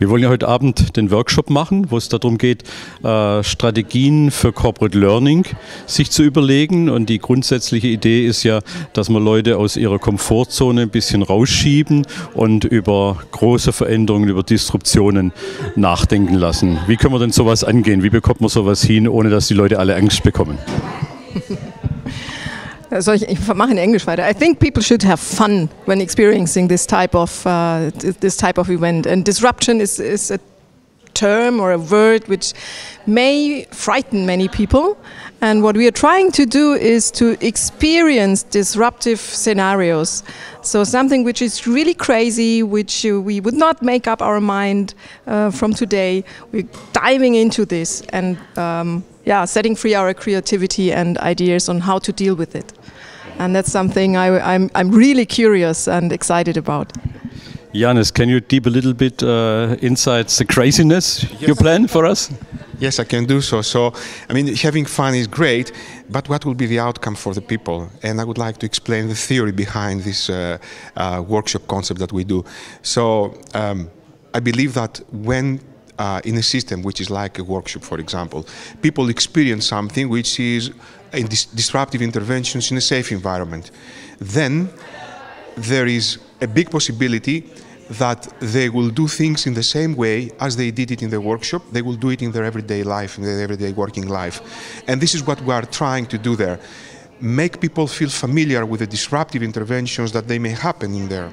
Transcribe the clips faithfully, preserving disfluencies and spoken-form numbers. Wir wollen ja heute Abend den Workshop machen, wo es darum geht, äh, Strategien für Corporate Learning sich zu überlegen. Und die grundsätzliche Idee ist ja, dass wir Leute aus ihrer Komfortzone ein bisschen rausschieben und über große Veränderungen, über Disruptionen nachdenken lassen. Wie können wir denn sowas angehen? Wie bekommt man sowas hin, ohne dass die Leute alle Angst bekommen? So, ich, ich mache in Englisch weiter. I think people should have fun when experiencing this type of uh, this type of event. And disruption is is a term or a word which may frighten many people. And what we are trying to do is to experience disruptive scenarios. So something which is really crazy, which we would not make up our mind uh, from today. We're diving into this and um, yeah, setting free our creativity and ideas on how to deal with it. And that's something I, I'm, I'm really curious and excited about. Janis, can you deep a little bit uh, inside the craziness yes. you plan for us? Yes, I can do so. So, I mean, having fun is great, but what will be the outcome for the people? And I would like to explain the theory behind this uh, uh, workshop concept that we do. So, um, I believe that when Uh, in a system which is like a workshop, for example, people experience something which is in dis disruptive interventions in a safe environment. Then there is a big possibility that they will do things in the same way as they did it in the workshop. They will do it in their everyday life, in their everyday working life. And this is what we are trying to do there. Make people feel familiar with the disruptive interventions that they may happen in their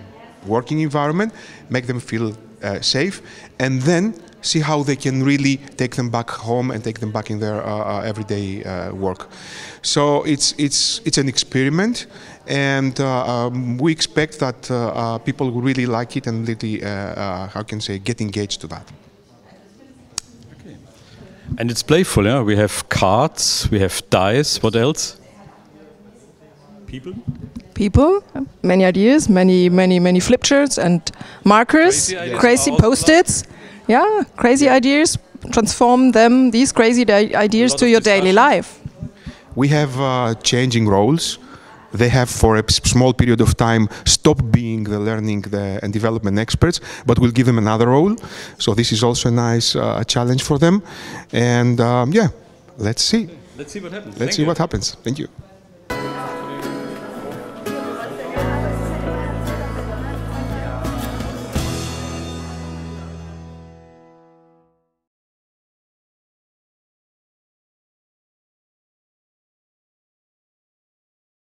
working environment, make them feel uh, safe, and then see how they can really take them back home and take them back in their uh, everyday uh, work. So it's it's it's an experiment, and uh, um, we expect that uh, uh, people will really like it and really, uh, uh, how can I say, get engaged to that. Okay. And it's playful, yeah. We have cards, we have dice. What else? People. People, many ideas, many many many flip charts and markers, crazy, ideas. crazy post-its. Yeah, crazy ideas, transform them, these crazy ideas to your daily life. We have uh, changing roles. They have for a small period of time stopped being the learning the, and development experts, but we'll give them another role. So this is also a nice uh, challenge for them. And um, yeah, let's see. Let's see what happens. Let's see what happens. Thank you.